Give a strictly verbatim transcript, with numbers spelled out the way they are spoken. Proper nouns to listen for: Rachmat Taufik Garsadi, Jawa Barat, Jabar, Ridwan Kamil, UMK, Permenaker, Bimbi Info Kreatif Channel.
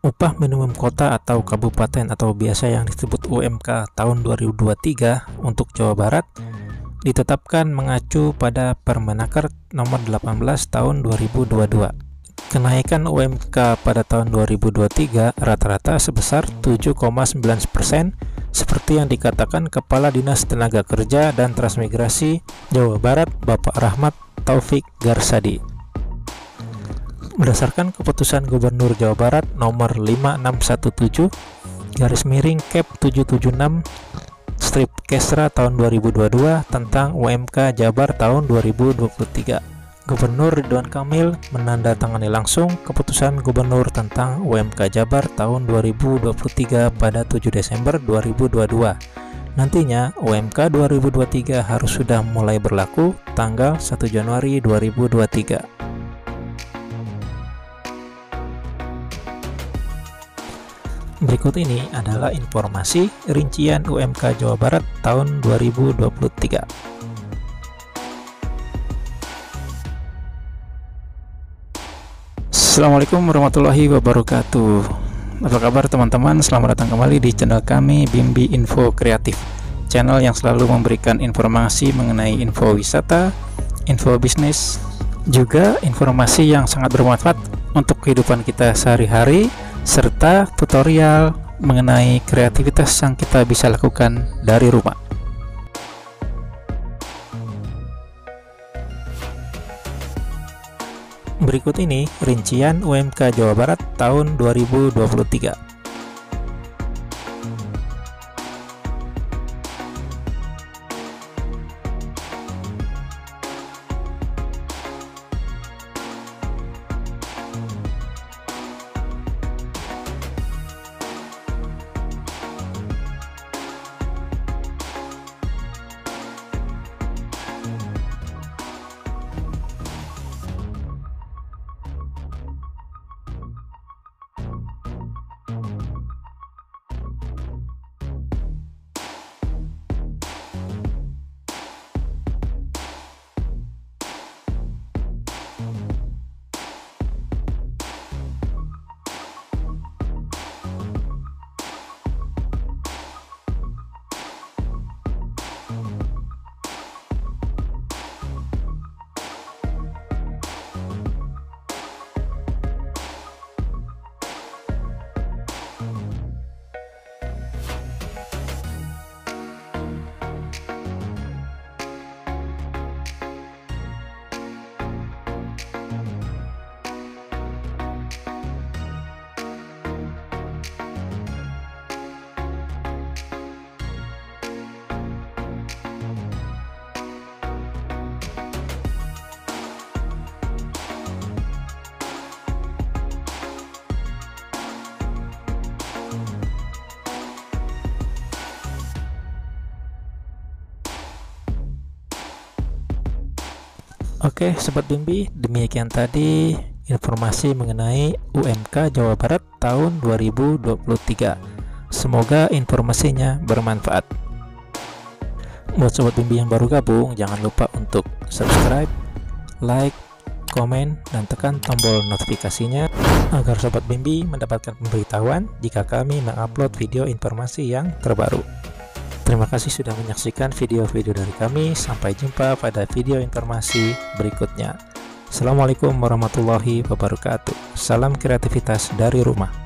Upah minimum kota atau kabupaten atau biasa yang disebut U M K tahun dua ribu dua puluh tiga untuk Jawa Barat ditetapkan mengacu pada Permenaker nomor delapan belas tahun dua ribu dua puluh dua. Kenaikan U M K pada tahun dua ribu dua puluh tiga rata-rata sebesar tujuh koma sembilan persen seperti yang dikatakan Kepala Dinas Tenaga Kerja dan Transmigrasi Jawa Barat Bapak Rachmat Taufik Garsadi. Berdasarkan keputusan Gubernur Jawa Barat nomor lima enam satu tujuh garis miring Kep tujuh tujuh enam strip Kesra tahun dua ribu dua puluh dua tentang U M K Jabar tahun dua ribu dua puluh tiga, Gubernur Ridwan Kamil menandatangani langsung keputusan Gubernur tentang U M K Jabar tahun dua ribu dua puluh tiga pada tujuh Desember dua ribu dua puluh dua. Nantinya U M K dua ribu dua puluh tiga harus sudah mulai berlaku tanggal satu Januari dua ribu dua puluh tiga. Berikut ini adalah informasi rincian U M K Jawa Barat tahun dua ribu dua puluh tiga. Assalamualaikum warahmatullahi wabarakatuh. Apa kabar teman-teman? Selamat datang kembali di channel kami Bimbi Info Kreatif Channel yang selalu memberikan informasi mengenai info wisata, info bisnis, juga informasi yang sangat bermanfaat untuk kehidupan kita sehari-hari, serta tutorial mengenai kreativitas yang kita bisa lakukan dari rumah. Berikut ini rincian U M K Jawa Barat tahun dua ribu dua puluh tiga. Oke, Sobat Bimbi, demikian tadi informasi mengenai U M K Jawa Barat tahun dua ribu dua puluh tiga. Semoga informasinya bermanfaat. Buat Sobat Bimbi yang baru gabung, jangan lupa untuk subscribe, like, komen, dan tekan tombol notifikasinya agar Sobat Bimbi mendapatkan pemberitahuan jika kami mengupload video informasi yang terbaru. Terima kasih sudah menyaksikan video-video dari kami. Sampai jumpa pada video informasi berikutnya. Assalamualaikum warahmatullahi wabarakatuh. Salam kreativitas dari rumah.